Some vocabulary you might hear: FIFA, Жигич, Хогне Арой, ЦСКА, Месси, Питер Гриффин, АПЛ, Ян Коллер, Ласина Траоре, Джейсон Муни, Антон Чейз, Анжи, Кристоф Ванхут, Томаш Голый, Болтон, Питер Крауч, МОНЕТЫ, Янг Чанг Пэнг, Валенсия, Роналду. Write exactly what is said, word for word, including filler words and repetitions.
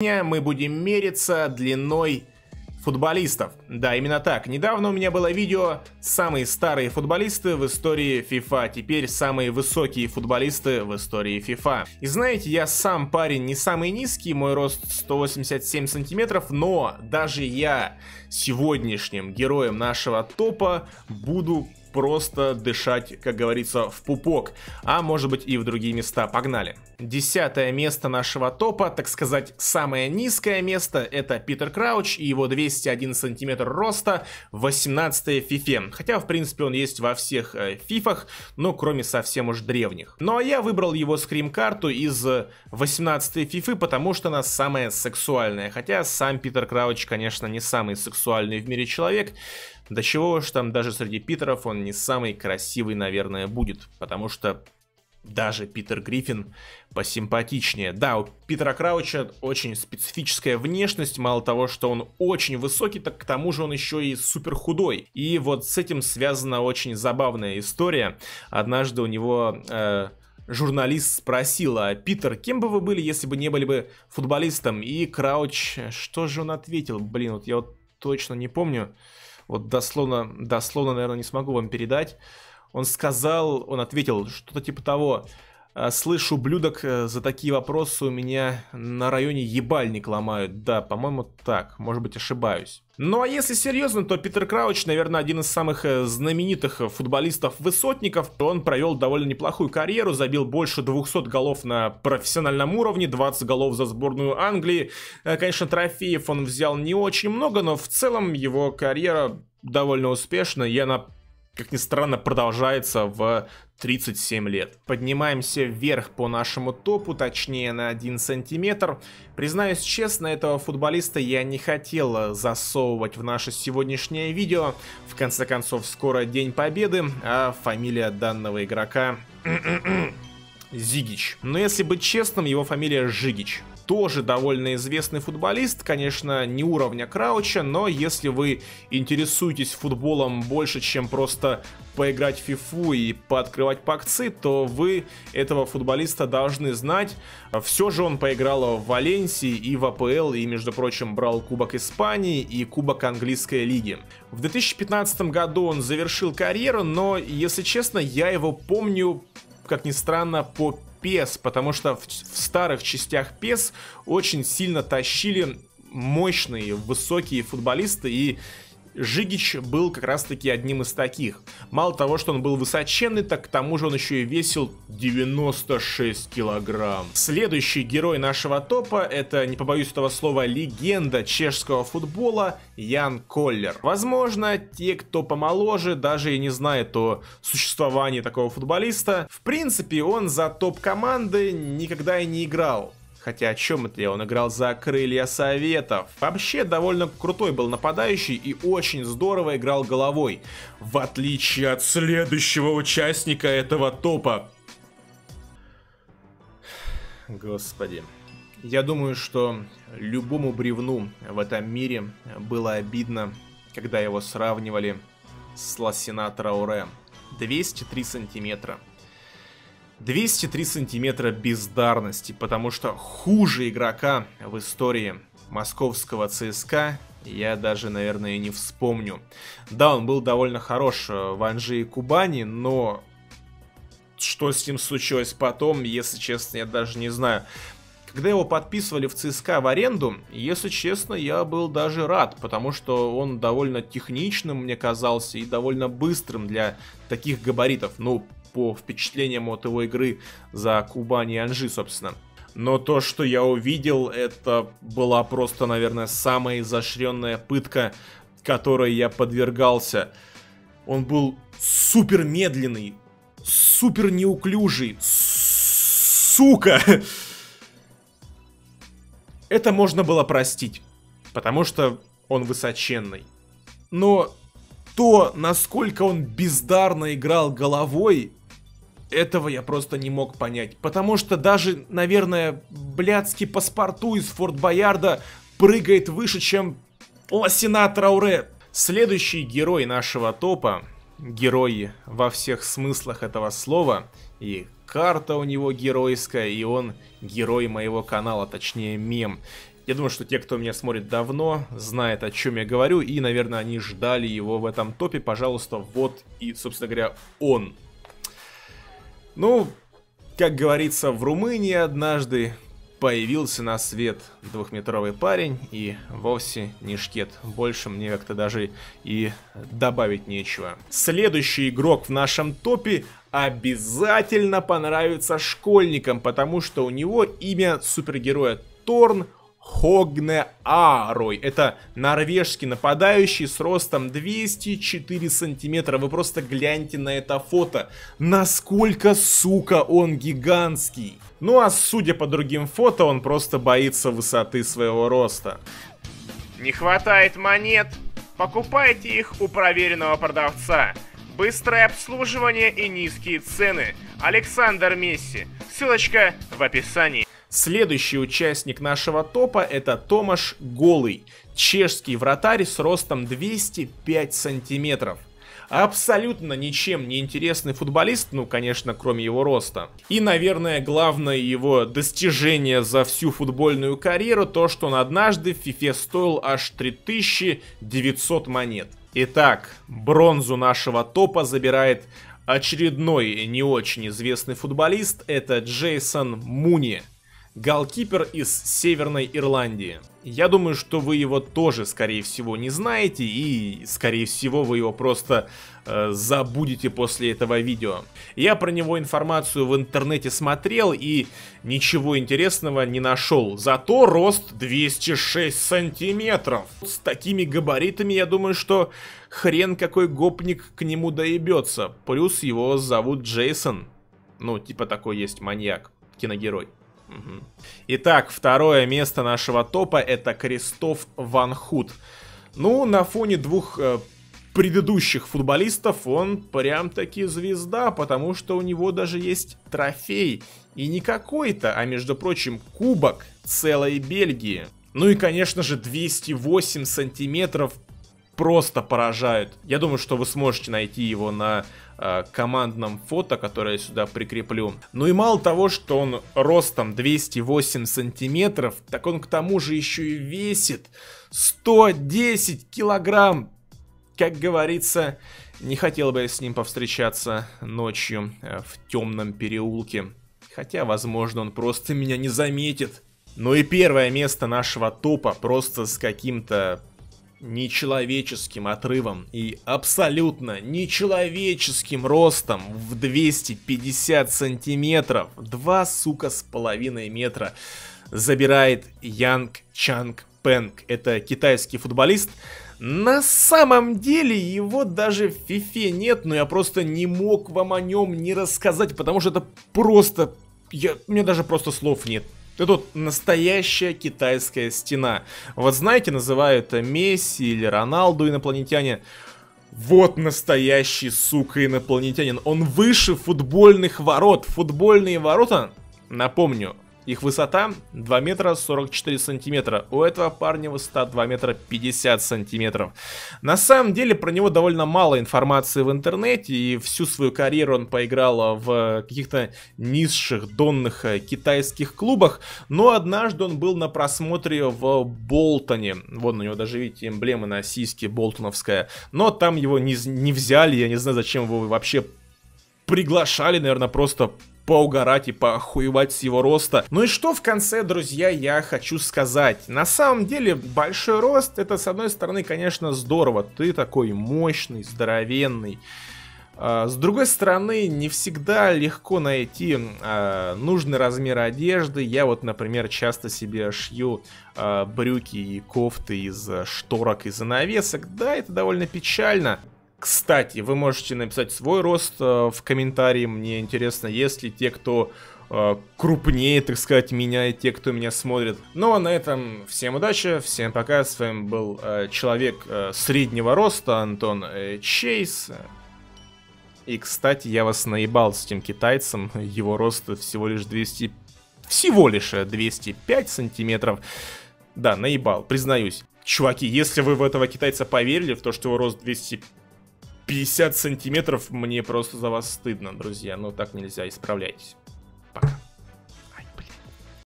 Мы будем мериться длиной футболистов. Да, именно так. Недавно у меня было видео «Самые старые футболисты в истории FIFA». Теперь самые высокие футболисты в истории FIFA. И знаете, я сам парень не самый низкий, мой рост сто восемьдесят семь сантиметров, но даже я сегодняшним героем нашего топа буду просто дышать, как говорится, в пупок, а может быть и в другие места. Погнали. Десятое место нашего топа, так сказать, самое низкое место, это Питер Крауч и его двести один сантиметр роста, восемнадцатое в FIFA. Хотя, в принципе, он есть во всех фифах, но кроме совсем уж древних. Ну а я выбрал его скрим-карту из восемнадцатой FIFA, потому что она самая сексуальная. Хотя сам Питер Крауч, конечно, не самый сексуальный в мире человек. До чего уж там, даже среди Питеров он не самый красивый, наверное, будет. Потому что даже Питер Гриффин посимпатичнее. Да, у Питера Крауча очень специфическая внешность. Мало того, что он очень высокий, так к тому же он еще и супер худой. И вот с этим связана очень забавная история. Однажды у него... Э Журналист спросил: а Питер, кем бы вы были, если бы не были бы футболистом? И Крауч, что же он ответил? Блин, вот я вот точно не помню. Вот дословно, дословно, наверное, не смогу вам передать. Он сказал, он ответил что-то типа того: слышу, ублюдок, за такие вопросы у меня на районе ебальник ломают. Да, по-моему, так. Может быть, ошибаюсь. Ну а если серьезно, то Питер Крауч, наверное, один из самых знаменитых футболистов-высотников. Он провел довольно неплохую карьеру, забил больше двухсот голов на профессиональном уровне, двадцать голов за сборную Англии. Конечно, трофеев он взял не очень много, но в целом его карьера довольно успешна. Я на... как ни странно, продолжается в тридцать семь лет. Поднимаемся вверх по нашему топу, точнее на один сантиметр. Признаюсь честно, этого футболиста я не хотел засовывать в наше сегодняшнее видео. В конце концов, скоро День Победы, а фамилия данного игрока... Жигич. Но если быть честным, его фамилия Жигич. Тоже довольно известный футболист, конечно, не уровня Крауча, но если вы интересуетесь футболом больше, чем просто поиграть в фифу и пооткрывать пакцы, то вы этого футболиста должны знать. Все же он поиграл в Валенсии и в АПЛ, и, между прочим, брал Кубок Испании и Кубок Английской лиги. В две тысячи пятнадцатом году он завершил карьеру, но, если честно, я его помню... как ни странно, по пэ эс, потому что в, в старых частях пэ эс очень сильно тащили мощные, высокие футболисты, и Жигич был как раз-таки одним из таких. Мало того, что он был высоченный, так к тому же он еще и весил девяносто шесть килограмм. Следующий герой нашего топа — это, не побоюсь этого слова, легенда чешского футбола Ян Коллер. Возможно, те, кто помоложе, даже и не знают о существовании такого футболиста. В принципе, он за топ команды никогда и не играл. Хотя о чем это я? Он играл за Крылья Советов. Вообще довольно крутой был нападающий и очень здорово играл головой. В отличие от следующего участника этого топа. Господи. Я думаю, что любому бревну в этом мире было обидно, когда его сравнивали с Ласина Траоре. двести три сантиметра. двести три сантиметра бездарности, потому что хуже игрока в истории московского ЦСКА я даже, наверное, и не вспомню. Да, он был довольно хорош в Анжи и Кубани, но что с ним случилось потом, если честно, я даже не знаю. Когда его подписывали в ЦСКА в аренду, если честно, я был даже рад, потому что он довольно техничным мне казался и довольно быстрым для таких габаритов. Ну, по впечатлениям от его игры за Кубань и Анжи, собственно. Но то, что я увидел, это была просто, наверное, самая изощренная пытка, которой я подвергался. Он был супер медленный, супер неуклюжий, сука! Это можно было простить, потому что он высоченный. Но то, насколько он бездарно играл головой... Этого я просто не мог понять, потому что даже, наверное, блядский паспорту из Форт-Боярда прыгает выше, чем Ласина Траоре. Следующий герой нашего топа, герой во всех смыслах этого слова, и карта у него геройская, и он герой моего канала, точнее мем. Я думаю, что те, кто меня смотрит давно, знают, о чем я говорю, и, наверное, они ждали его в этом топе. Пожалуйста, вот и, собственно говоря, он. Ну, как говорится, в Румынии однажды появился на свет двухметровый парень, и вовсе не шкет. Больше мне как-то даже и добавить нечего. Следующий игрок в нашем топе обязательно понравится школьникам, потому что у него имя супергероя Торн Хогне Арой. Это норвежский нападающий с ростом двести четыре сантиметра. Вы просто гляньте на это фото. Насколько, сука, он гигантский. Ну а судя по другим фото, он просто боится высоты своего роста. Не хватает монет? Покупайте их у проверенного продавца. Быстрое обслуживание и низкие цены. Александр Месси. Ссылочка в описании. Следующий участник нашего топа — это Томаш Голый, чешский вратарь с ростом двести пять сантиметров. Абсолютно ничем не интересный футболист, ну, конечно, кроме его роста. И, наверное, главное его достижение за всю футбольную карьеру — то, что он однажды в FIFA стоил аж три тысячи девятьсот монет. Итак, бронзу нашего топа забирает очередной не очень известный футболист. Это Джейсон Муни, голкипер из Северной Ирландии. Я думаю, что вы его тоже, скорее всего, не знаете, и, скорее всего, вы его просто э, забудете после этого видео. Я про него информацию в интернете смотрел и ничего интересного не нашел. Зато рост двести шесть сантиметров. С такими габаритами, я думаю, что хрен какой гопник к нему доебется. Плюс его зовут Джейсон. Ну, типа такой есть маньяк, киногерой. Итак, второе место нашего топа — это Кристоф Ванхут. Ну, на фоне двух э, предыдущих футболистов он прям-таки звезда, потому что у него даже есть трофей. И не какой-то, а, между прочим, кубок целой Бельгии. Ну и, конечно же, двести восемь сантиметров просто поражают. Я думаю, что вы сможете найти его на э, командном фото, которое я сюда прикреплю. Ну и мало того, что он ростом двести восемь сантиметров, так он к тому же еще и весит сто десять килограмм. Как говорится, не хотел бы я с ним повстречаться ночью э, в темном переулке. Хотя, возможно, он просто меня не заметит. Ну и первое место нашего топа просто с каким-то нечеловеческим отрывом и абсолютно нечеловеческим ростом в двести пятьдесят сантиметров, два, сука, с половиной метра, забирает Янг Чанг Пэнг. Это китайский футболист. На самом деле его даже в FIFA нет, но я просто не мог вам о нем не рассказать, потому что это просто... Я... У меня даже просто слов нет. Это вот настоящая китайская стена. Вот знаете, называют Месси или Роналду инопланетяне. Вот настоящий, сука, инопланетянин. Он выше футбольных ворот. Футбольные ворота, напомню, их высота два метра сорок четыре сантиметра. У этого парня высота два метра пятьдесят сантиметров. На самом деле про него довольно мало информации в интернете. И всю свою карьеру он поиграл в каких-то низших, донных китайских клубах. Но однажды он был на просмотре в Болтоне. Вон у него даже, видите, эмблема на сиське болтоновская. Но там его не, не взяли. Я не знаю, зачем его вообще приглашали. Наверное, просто... поугарать и поохуевать с его роста. Ну и что в конце, друзья, я хочу сказать. На самом деле, большой рост — это, с одной стороны, конечно, здорово. Ты такой мощный, здоровенный. А, с другой стороны, не всегда легко найти а, нужный размер одежды. Я вот, например, часто себе шью а, брюки и кофты из шторок и занавесок. Да, это довольно печально. Кстати, вы можете написать свой рост э, в комментарии. Мне интересно, есть ли те, кто э, крупнее, так сказать, меня, и те, кто меня смотрит. Ну а на этом всем удачи, всем пока. С вами был э, человек э, среднего роста Антон э, Чейз. И, кстати, я вас наебал с тем китайцем. Его рост всего лишь двести... всего лишь двести пять сантиметров. Да, наебал, признаюсь. Чуваки, если вы в этого китайца поверили, в то, что его рост двести пятьдесят сантиметров, мне просто за вас стыдно, друзья. Но так нельзя, исправляйтесь. Пока.